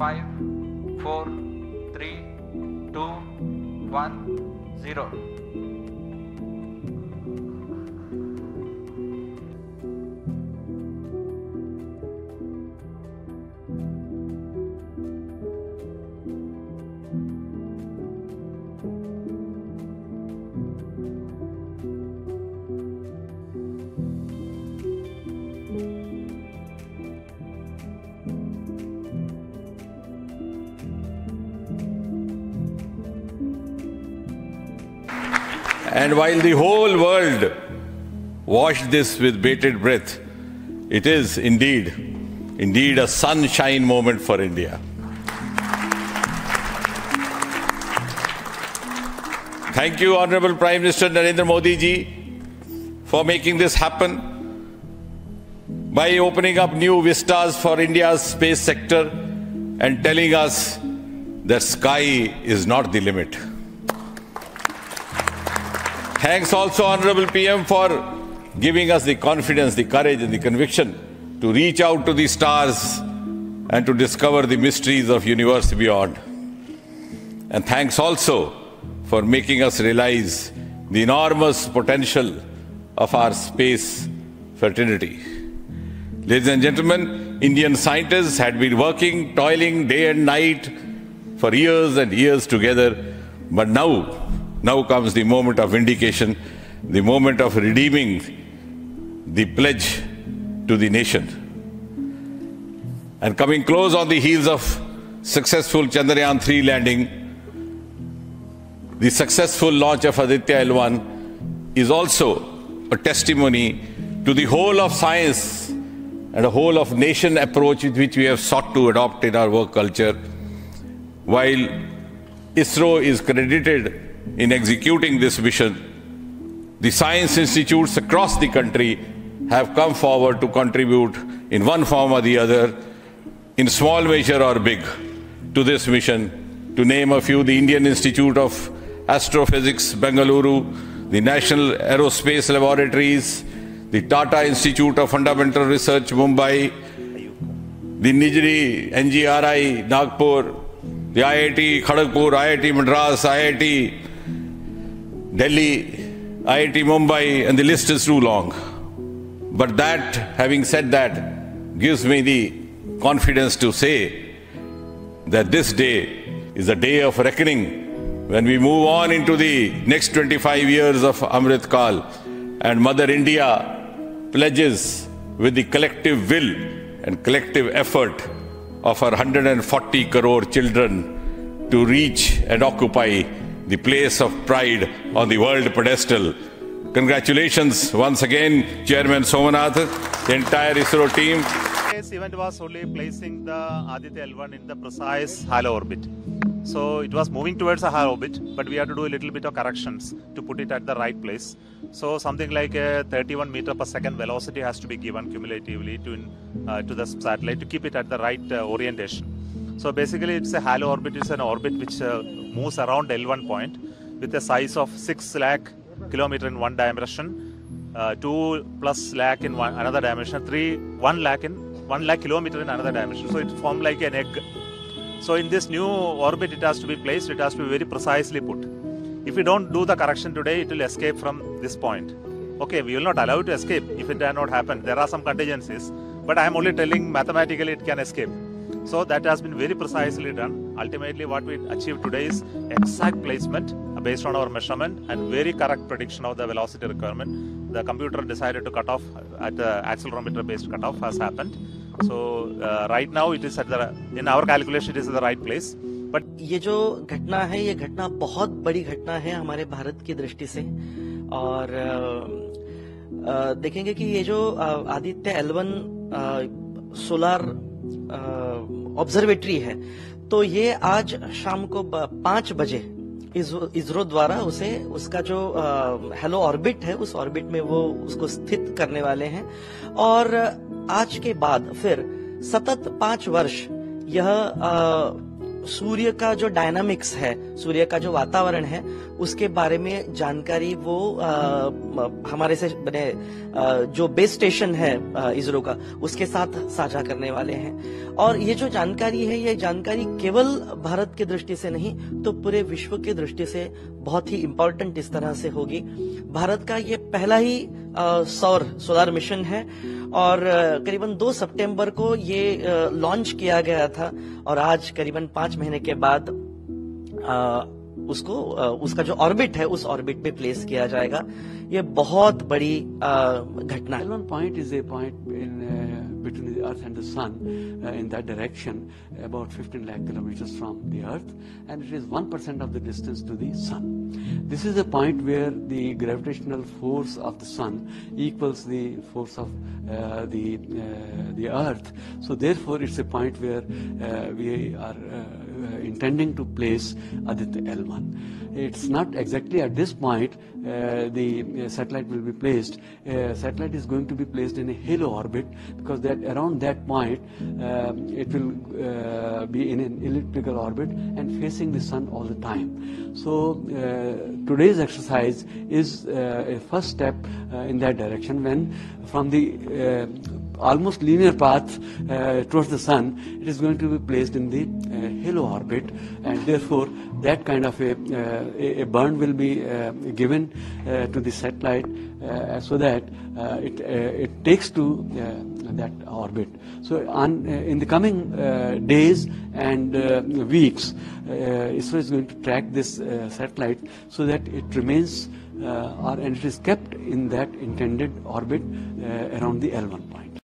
5, 4, 3, 2, 1, 0. And while the whole world watched this with bated breath, it is indeed a sunshine moment for India. Thank you, Honorable Prime Minister Narendra Modi ji, for making this happen by opening up new vistas for India's space sector and telling us that sky is not the limit. Thanks also, Honorable PM, for giving us the confidence, the courage and the conviction to reach out to the stars and to discover the mysteries of universe beyond. And thanks also for making us realize the enormous potential of our space fraternity. Ladies and gentlemen, Indian scientists had been working, toiling day and night for years and years together, but now comes the moment of vindication, the moment of redeeming the pledge to the nation. And coming close on the heels of successful Chandrayaan 3 landing, the successful launch of Aditya L1 is also a testimony to the whole of science and a whole of nation approach which we have sought to adopt in our work culture. While ISRO is credited in executing this vision, the science institutes across the country have come forward to contribute in one form or the other, in small measure or big, to this mission. To name a few, the Indian Institute of Astrophysics, Bengaluru, the National Aerospace Laboratories, the Tata Institute of Fundamental Research, Mumbai, the NGRI, Nagpur, the IIT Kharagpur, IIT Madras, IIT Delhi, IIT Mumbai, and the list is too long. But that, having said that, gives me the confidence to say that this day is a day of reckoning when we move on into the next 25 years of Amrit Kaal, and Mother India pledges with the collective will and collective effort of our 140 crore children to reach and occupy the place of pride on the world pedestal. Congratulations once again, Chairman Somanath, the entire ISRO team. This event was only placing the Aditya L1 in the precise halo orbit. So it was moving towards a high orbit, but we had to do a little bit of corrections to put it at the right place. So something like a 31 meter per second velocity has to be given cumulatively to the satellite to keep it at the right orientation. So basically it's a halo orbit, it's an orbit which moves around L1 point with a size of 6 lakh kilometer in one dimension, 2 plus lakh in another dimension, 1 lakh kilometer in another dimension. So it formed like an egg. So in this new orbit it has to be placed, it has to be very precisely put. If we don't do the correction today, it will escape from this point. Okay, we will not allow it to escape if it has not happened. There are some contingencies, but I am only telling mathematically it can escape. So that has been very precisely done. Ultimately what we achieved today is exact placement based on our measurement and very correct prediction of the velocity requirement. The computer decided to cut off at the accelerometer based cutoff has happened. So right now it is in our calculation it is at the right place. But ये जो घटना है ये घटना बहुत बड़ी घटना है हमारे भारत की दृष्टि से और देखेंगे कि ये जो आदित्य L1 सोलर ऑब्जर्वेटरी है तो ये आज शाम को 5 बजे इसरो द्वारा उसका जो हेलो ऑर्बिट है उस ऑर्बिट में वो उसको स्थित करने वाले हैं और आज के बाद फिर सतत 5 वर्ष यह सूर्य का जो डायनामिक्स है, सूर्य का जो वातावरण है, उसके बारे में जानकारी वो हमारे से बने जो बेस स्टेशन है इसरो का, उसके साथ साझा करने वाले हैं। और ये जो जानकारी है, ये जानकारी केवल भारत की दृष्टि से नहीं तो पूरे विश्व की दृष्टि से बहुत ही इम्पोर्टेंट इस तरह से होगी। भारत का ये पहला ही सोलर मिशन है और करीबन 2 सितंबर को ये लॉन्च किया गया था और आज करीबन 5 महीने के बाद उसको उसका जो ऑर्बिट है उस ऑर्बिट पे प्लेस किया जाएगा। ये बहुत बड़ी घटना है। L1 point is a point in between the Earth and the Sun in that direction, about 15 lakh kilometers from the Earth, and it is 1% of the distance to the Sun. This is a point where the gravitational force of the Sun equals the force of the Earth. So therefore, it's a point where we are intending to place Aditya L1. It's not exactly at this point the satellite will be placed. Satellite is going to be placed in a halo orbit because that around that point it will be in an elliptical orbit and facing the Sun all the time. So today's exercise is a first step in that direction when from the almost linear path towards the Sun, it is going to be placed in the halo orbit, and therefore that kind of a burn will be given to the satellite so that it takes to that orbit. So on, in the coming days and weeks, ISRO is going to track this satellite so that it remains or and it is kept in that intended orbit around the L1 point.